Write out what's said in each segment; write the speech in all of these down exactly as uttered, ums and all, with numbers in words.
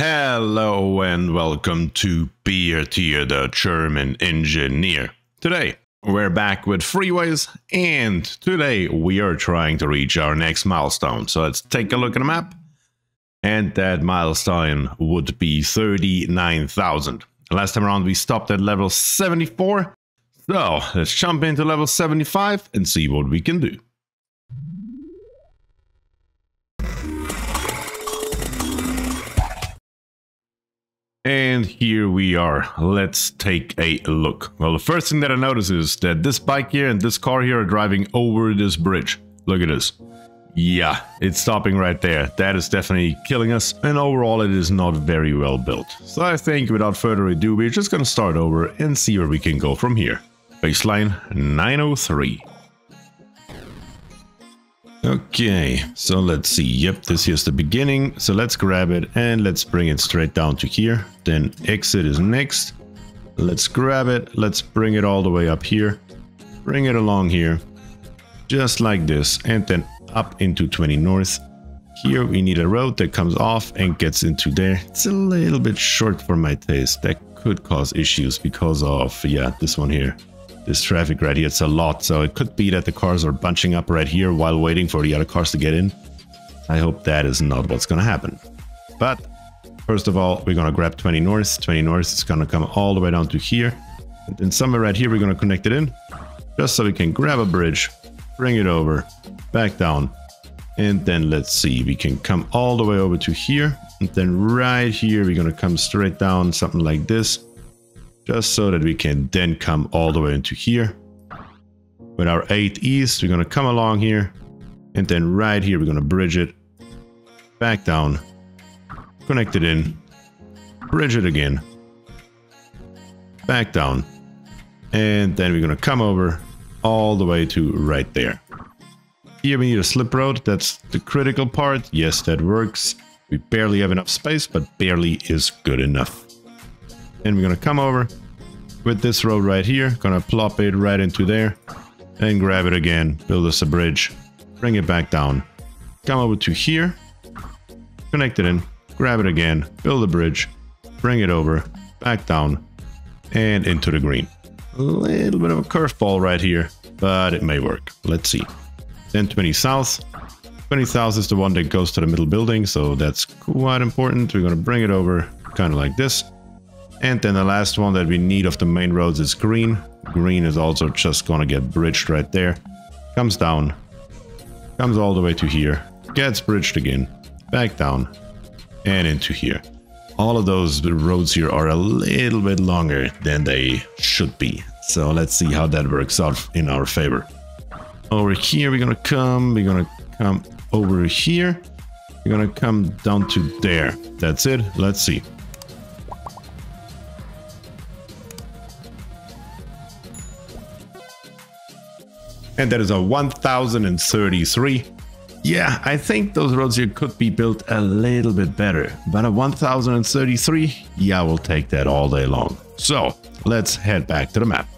Hello and welcome to BierTier, the German engineer. Today we're back with FREEWAYS, and today we are trying to reach our next milestone. So let's take a look at the map, and that milestone would be thirty-nine thousand. Last time around we stopped at level seventy-four, so let's jump into level seventy-five and see what we can do. And here we are. Let's take a look. Well, the first thing that I notice is that this bike here and this car here are driving over this bridge. Look at this. Yeah, it's stopping right there. That is definitely killing us. And overall, it is not very well built. So I think without further ado, we're just going to start over and see where we can go from here. Baseline nine oh three. Okay, so let's see. Yep, this here's the beginning. So let's grab it and let's bring it straight down to here. Then exit is next. Let's grab it. Let's bring it all the way up here. Bring it along here. Just like this. And then up into twenty north. Here we need a road that comes off and gets into there. It's a little bit short for my taste. That could cause issues because of, yeah, this one here. This traffic right here, it's a lot, so it could be that the cars are bunching up right here while waiting for the other cars to get in. I hope that is not what's gonna happen. But first of all, we're gonna grab twenty north. twenty north is gonna come all the way down to here. And then somewhere right here, we're gonna connect it in, just so we can grab a bridge, bring it over, back down. And then let's see, we can come all the way over to here. And then right here, we're gonna come straight down, something like this. Just so that we can then come all the way into here. With our eight east, we're going to come along here. And then right here, we're going to bridge it. Back down. Connect it in. Bridge it again. Back down. And then we're going to come over all the way to right there. Here we need a slip road. That's the critical part. Yes, that works. We barely have enough space, but barely is good enough. And we're going to come over with this road right here, going to plop it right into there and grab it again, build us a bridge, bring it back down, come over to here, connect it in, grab it again, build a bridge, bring it over, back down and into the green. A little bit of a curveball right here, but it may work. Let's see. Then twenty south. twenty south is the one that goes to the middle building, so that's quite important. We're going to bring it over kind of like this. And then the last one that we need of the main roads is green. Green is also just gonna get bridged right there. Comes down. Comes all the way to here. Gets bridged again. Back down. And into here. All of those roads here are a little bit longer than they should be. So let's see how that works out in our favor. Over here we're gonna come. We're gonna come over here. We're gonna come down to there. That's it. Let's see. And that is a one thousand thirty-three. Yeah, I think those roads here could be built a little bit better. But a one thousand thirty-three, yeah, we'll take that all day long. So let's head back to the map.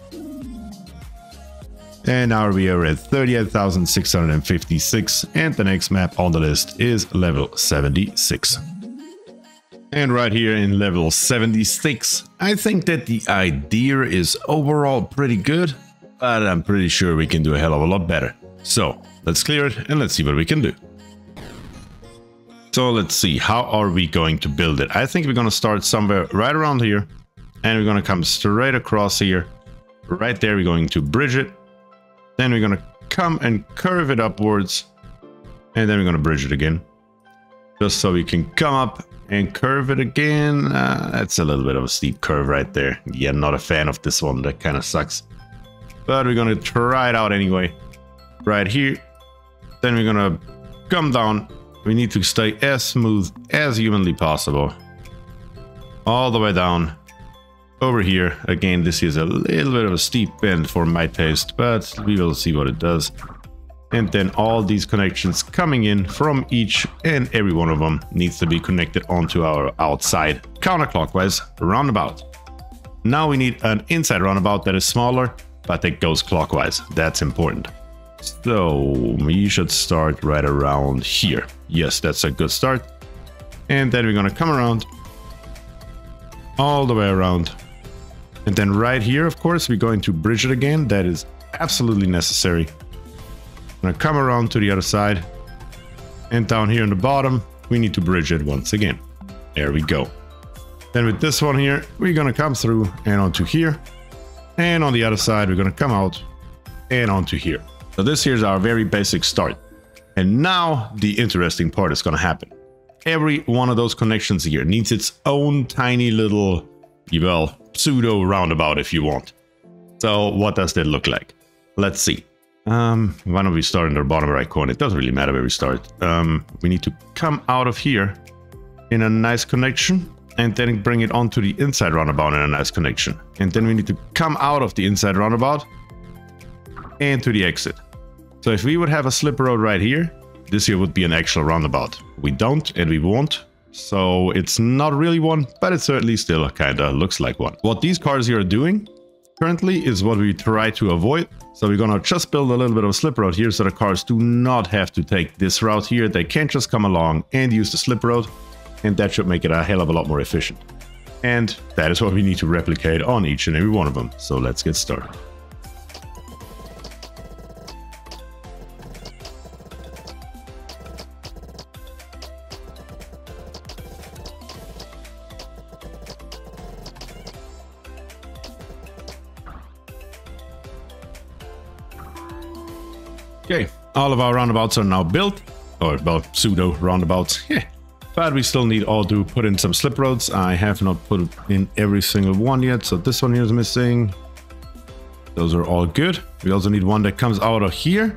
And now we are at thirty-eight thousand six hundred fifty-six. And the next map on the list is level seventy-six. And right here in level seventy-six, I think that the idea is overall pretty good. But I'm pretty sure we can do a hell of a lot better. So let's clear it and let's see what we can do. So let's see, how are we going to build it? I think we're going to start somewhere right around here. And we're going to come straight across here. Right there, we're going to bridge it. Then we're going to come and curve it upwards. And then we're going to bridge it again. Just so we can come up and curve it again. Uh, that's a little bit of a steep curve right there. Yeah, not a fan of this one. That kind of sucks. But we're gonna try it out anyway. Right here. Then we're gonna come down. We need to stay as smooth as humanly possible. All the way down. Over here. Again, this is a little bit of a steep bend for my taste, but we will see what it does. And then all these connections coming in from each and every one of them needs to be connected onto our outside counterclockwise roundabout. Now we need an inside roundabout that is smaller, but it goes clockwise. That's important. So we should start right around here. Yes, that's a good start. And then we're going to come around, all the way around. And then right here, of course, we're going to bridge it again. That is absolutely necessary. I'm going to come around to the other side. And down here in the bottom, we need to bridge it once again. There we go. Then with this one here, we're going to come through and onto here. And on the other side, we're going to come out and onto here. So this here's our very basic start. And now the interesting part is going to happen. Every one of those connections here needs its own tiny little, well, pseudo roundabout if you want. So what does that look like? Let's see. Um, why don't we start in the bottom right corner? It doesn't really matter where we start. Um, we need to come out of here in a nice connection and then bring it onto the inside roundabout in a nice connection. And then we need to come out of the inside roundabout and to the exit. So if we would have a slip road right here, this here would be an actual roundabout. We don't and we won't. So it's not really one, but it certainly still kinda looks like one. What these cars here are doing currently is what we try to avoid. So we're gonna just build a little bit of a slip road here so the cars do not have to take this route here. They can just come along and use the slip road, and that should make it a hell of a lot more efficient. And that is what we need to replicate on each and every one of them. So let's get started. Okay, all of our roundabouts are now built, or well, pseudo roundabouts, yeah. But we still need all to put in some slip roads. I have not put in every single one yet, so this one here is missing. Those are all good. We also need one that comes out of here,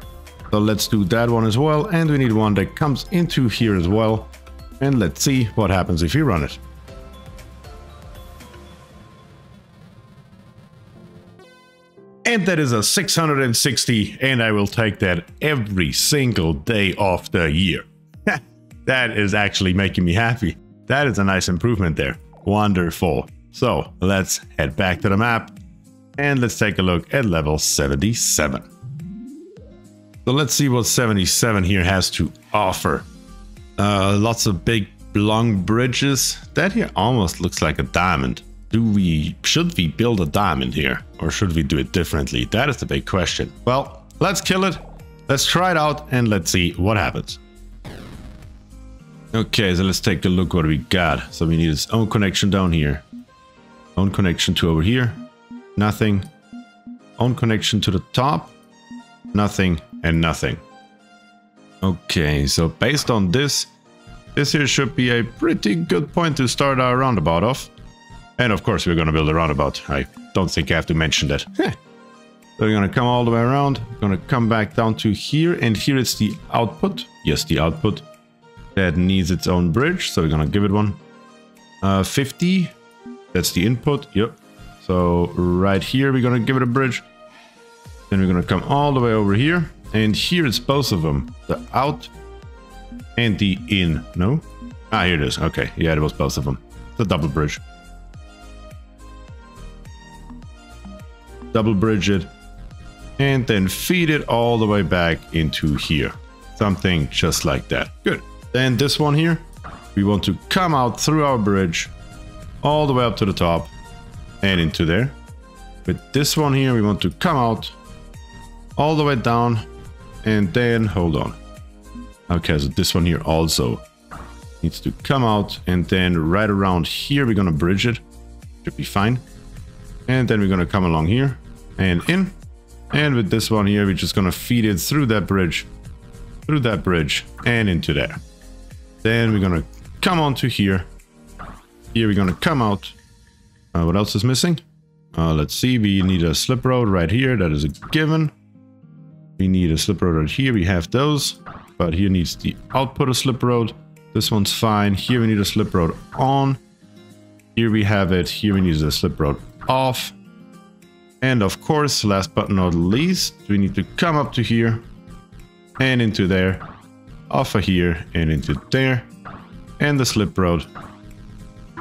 so let's do that one as well. And we need one that comes into here as well. And let's see what happens if we run it. And that is a six hundred sixty, and I will take that every single day of the year. That is actually making me happy. That is a nice improvement there. Wonderful. So let's head back to the map and let's take a look at level seventy-seven. So let's see what seventy-seven here has to offer. Uh, lots of big long bridges. That here almost looks like a diamond. Do we, should we build a diamond here, or should we do it differently? That is the big question. Well, let's kill it. Let's try it out and let's see what happens. Okay, so let's take a look what we got. So we need its own connection down here. Own connection to over here. Nothing. Own connection to the top. Nothing and nothing. Okay, so based on this, this here should be a pretty good point to start our roundabout off. And of course we're going to build a roundabout. I don't think I have to mention that. Heh. So we're going to come all the way around. We're going to come back down to here. And here it's the output. Yes, the output. That needs its own bridge, so we're gonna give it one. Uh, fifty, that's the input, yep. So right here we're gonna give it a bridge. Then we're gonna come all the way over here. And here it's both of them, the out and the in, no? Ah, here it is, okay, yeah, it was both of them. The double bridge. Double bridge it. And then feed it all the way back into here. Something just like that, good. Then this one here, we want to come out through our bridge, all the way up to the top and into there. With this one here, we want to come out all the way down and then, hold on. Okay, so this one here also needs to come out and then right around here, we're gonna bridge it, should be fine. And then we're gonna come along here and in. And with this one here, we're just gonna feed it through that bridge, through that bridge and into there. Then we're gonna come on to here. Here we're gonna come out. Uh, what else is missing? Uh, let's see, we need a slip road right here. That is a given. We need a slip road right here. We have those, but here needs the output of slip road. This one's fine. Here we need a slip road on. Here we have it. Here we need a slip road off. And of course, last but not least, we need to come up to here and into there. Off of here and into there, and the slip road,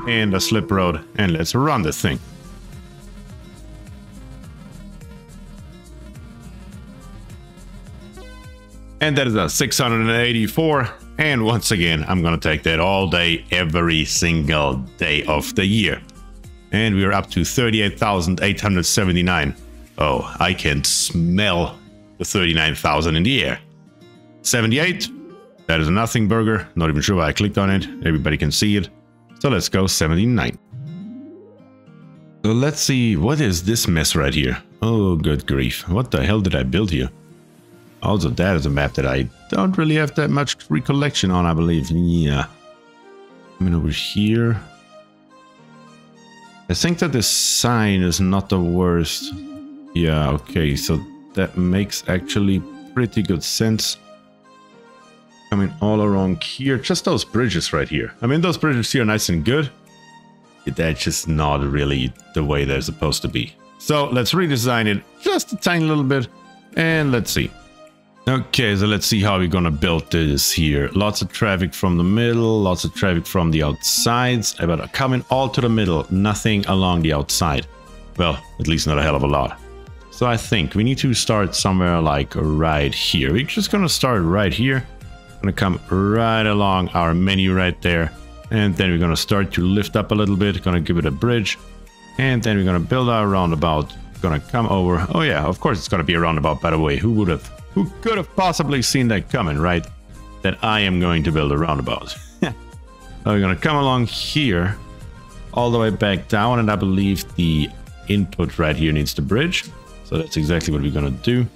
and the slip road, and let's run this thing. And that is a six hundred eighty-four, and once again, I'm gonna take that all day, every single day of the year. and we are up to thirty-eight thousand eight hundred seventy-nine. Oh, I can smell the thirty-nine thousand in the air. seventy-eight, that is a nothing burger. Not even sure why I clicked on it. Everybody can see it. So let's go seventy-nine. So let's see, what is this mess right here? Oh, good grief. What the hell did I build here? Also, that is a map that I don't really have that much recollection on, I believe. Yeah. I mean, over here. I think that this sign is not the worst. Yeah, okay. So that makes actually pretty good sense. Coming all around here. Just those bridges right here. I mean, those bridges here are nice and good. That's just not really the way they're supposed to be. So let's redesign it just a tiny little bit, and let's see. Okay, so let's see how we're gonna build this here. Lots of traffic from the middle, lots of traffic from the outsides, but coming all to the middle, nothing along the outside. Well, at least not a hell of a lot. So I think we need to start somewhere like right here. We're just gonna start right here. Gonna come right along our menu right there, and then we're gonna start to lift up a little bit. Gonna give it a bridge. And then we're going to build our roundabout. Going to come over. Oh yeah, of course it's going to be a roundabout, by the way. Who would have, who could have possibly seen that coming, right? That I am going to build a roundabout. So we're going to come along here, all the way back down. And I believe the input right here needs the bridge. So that's exactly what we're going to do.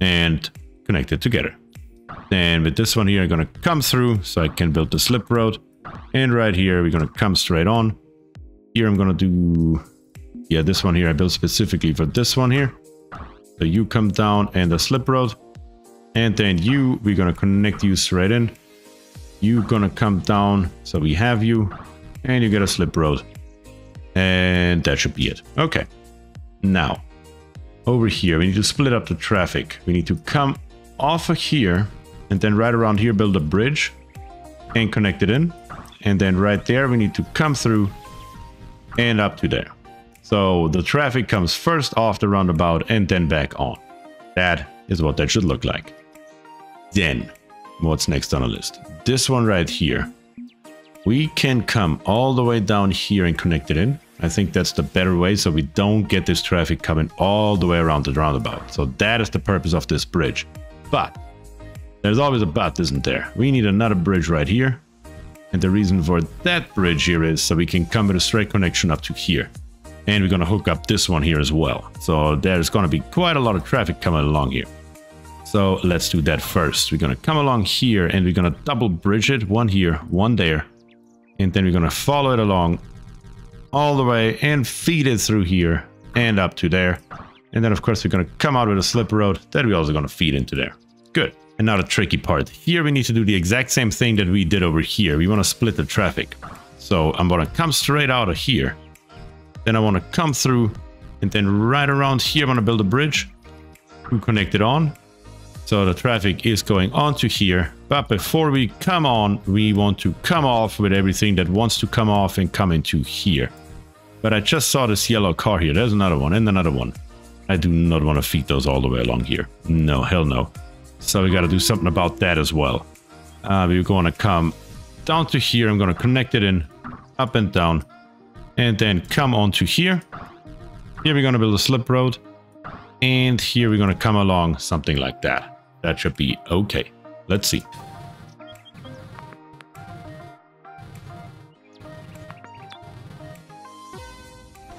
And connect it together. And with this one here, I'm going to come through so I can build the slip road. And right here, we're going to come straight on. Here I'm gonna do, yeah, this one here I built specifically for this one here. So you come down and the slip road, and then you, we're gonna connect you straight in. You're gonna come down, so we have you, and you get a slip road, and that should be it. Okay, now over here we need to split up the traffic. We need to come off of here and then right around here build a bridge and connect it in, and then right there we need to come through and up to there. So the traffic comes first off the roundabout and then back on. That is what that should look like. Then what's next on the list? This one right here. We can come all the way down here and connect it in. I think that's the better way, so we don't get this traffic coming all the way around the roundabout. So that is the purpose of this bridge. But there's always a but, isn't there? We need another bridge right here. And the reason for that bridge here is so we can come with a straight connection up to here. And we're going to hook up this one here as well. So there's going to be quite a lot of traffic coming along here. So let's do that first. We're going to come along here and we're going to double bridge it. One here, one there. And then we're going to follow it along all the way and feed it through here and up to there. And then, of course, we're going to come out with a slip road that we're also going to feed into there. Good. And now the tricky part. Here we need to do the exact same thing that we did over here. We want to split the traffic. So I'm going to come straight out of here. Then I want to come through. And then right around here, I want to build a bridge to connect it on. So the traffic is going onto here. But before we come on, we want to come off with everything that wants to come off and come into here. But I just saw this yellow car here. There's another one and another one. I do not want to feed those all the way along here. No, hell no. So we got to do something about that as well. Uh, we're going to come down to here. I'm going to connect it in, up and down. And then come on to here. Here we're going to build a slip road. And here we're going to come along something like that. That should be okay. Let's see.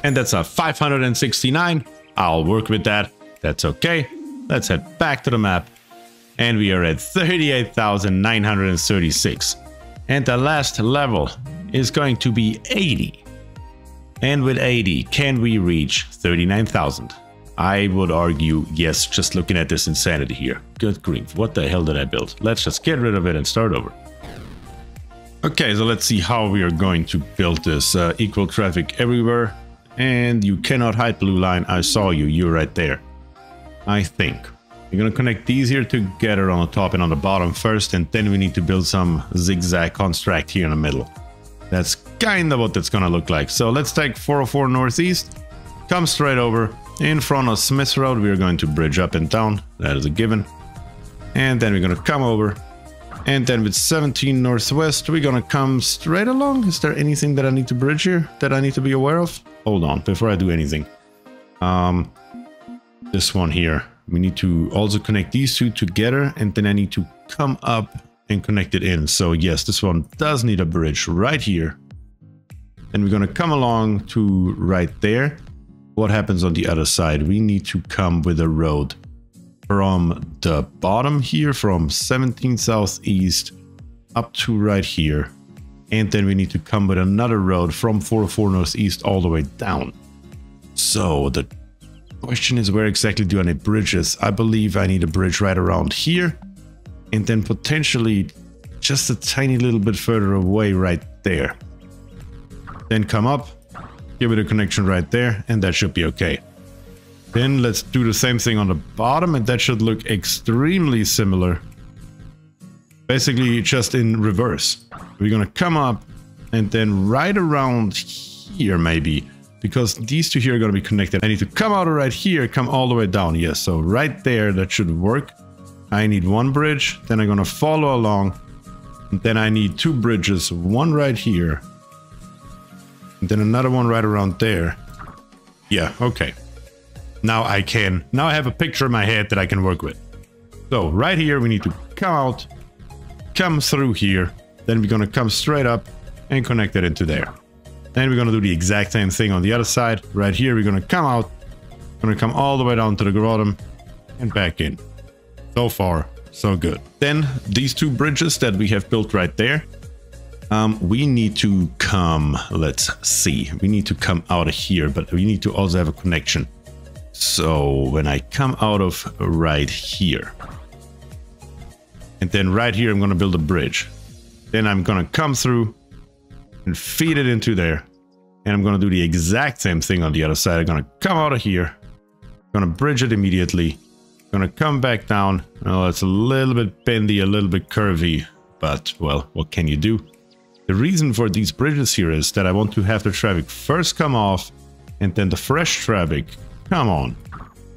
And that's a five hundred sixty-nine. I'll work with that. That's okay. Let's head back to the map. And we are at thirty-eight thousand nine hundred thirty-six. And the last level is going to be eighty. And with eighty, can we reach thirty-nine thousand? I would argue yes, just looking at this insanity here. Good grief, what the hell did I build? Let's just get rid of it and start over. Okay, so let's see how we are going to build this. Uh, equal traffic everywhere. And you cannot hide blue line. I saw you, you're right there. I think. We're going to connect these here together on the top and on the bottom first, and then we need to build some zigzag construct here in the middle. That's kind of what that's going to look like. So let's take four oh four Northeast, come straight over. In front of Smith Road, we're going to bridge up and down. That is a given. And then we're going to come over And then with seventeen northwest, we're gonna come straight along. Is there anything that I need to bridge here that I need to be aware of? Hold on, before I do anything. Um, this one here. We need to also connect these two together, and then I need to come up and connect it in. So yes, this one does need a bridge right here. And we're gonna come along to right there. What happens on the other side? We need to come with a road from the bottom here, from seventeen southeast up to right here. And then we need to come with another road from four oh four northeast all the way down. So the question is, where exactly do I need bridges? I believe I need a bridge right around here, and then potentially just a tiny little bit further away right there. Then come up, give it a connection right there, and that should be okay. Then let's do the same thing on the bottom, and that should look extremely similar. Basically just in reverse. We're gonna come up and then right around here maybe, because these two here are gonna be connected. I need to come out right here, come all the way down. Yes, so right there, that should work. I need one bridge, then I'm gonna follow along. And then I need two bridges, one right here. And then another one right around there. Yeah, okay. Now I can, now I have a picture in my head that I can work with. So right here, we need to come out, come through here. Then we're gonna come straight up and connect it into there. Then we're gonna do the exact same thing on the other side. Right here, we're gonna come out, gonna come all the way down to the bottom and back in. So far, so good. Then these two bridges that we have built right there, Um, we need to come, let's see, we need to come out of here, but we need to also have a connection. So when I come out of right here, and then right here, I'm going to build a bridge. Then I'm going to come through and feed it into there. And I'm going to do the exact same thing on the other side. I'm going to come out of here, I'm going to bridge it immediately. I'm going to come back down. Oh, it's a little bit bendy, a little bit curvy, but well, what can you do? The reason for these bridges here is that I want to have the traffic first come off and then the fresh traffic come on.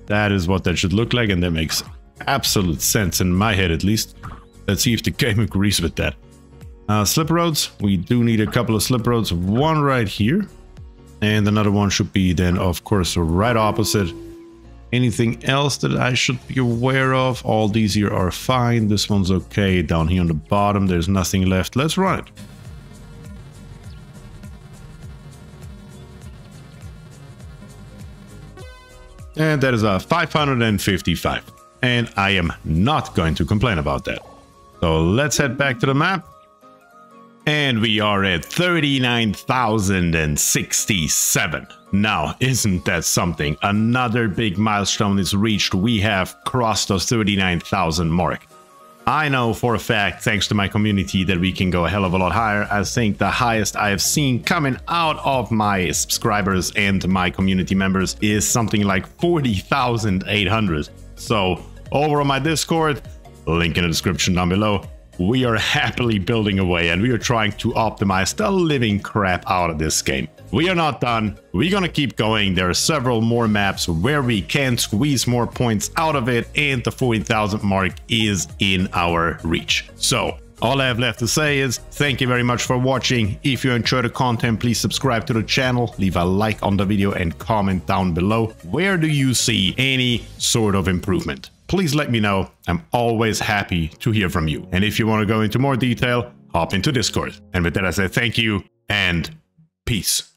That is what that should look like, and that makes absolute sense in my head at least. Let's see if the game agrees with that. Uh, slip roads. We do need a couple of slip roads. One right here, and another one should be then of course right opposite. Anything else that I should be aware of? All these here are fine. This one's okay. Down here on the bottom, there's nothing left. Let's run it. And that is a five hundred fifty-five. And I am not going to complain about that. So let's head back to the map. And we are at thirty-nine thousand sixty-seven. Now, isn't that something? Another big milestone is reached. We have crossed the thirty-nine thousand mark. I know for a fact, thanks to my community, that we can go a hell of a lot higher. I think the highest I have seen coming out of my subscribers and my community members is something like forty thousand eight hundred. So over on my Discord, link in the description down below, we are happily building away, and we are trying to optimize the living crap out of this game. We are not done. We're gonna keep going. There are several more maps where we can squeeze more points out of it, and the forty thousand mark is in our reach. So all I have left to say is thank you very much for watching. If you enjoy the content, please subscribe to the channel, leave a like on the video, and comment down below where do you see any sort of improvement. Please let me know. I'm always happy to hear from you. And if you want to go into more detail, hop into Discord. And with that I say thank you and peace.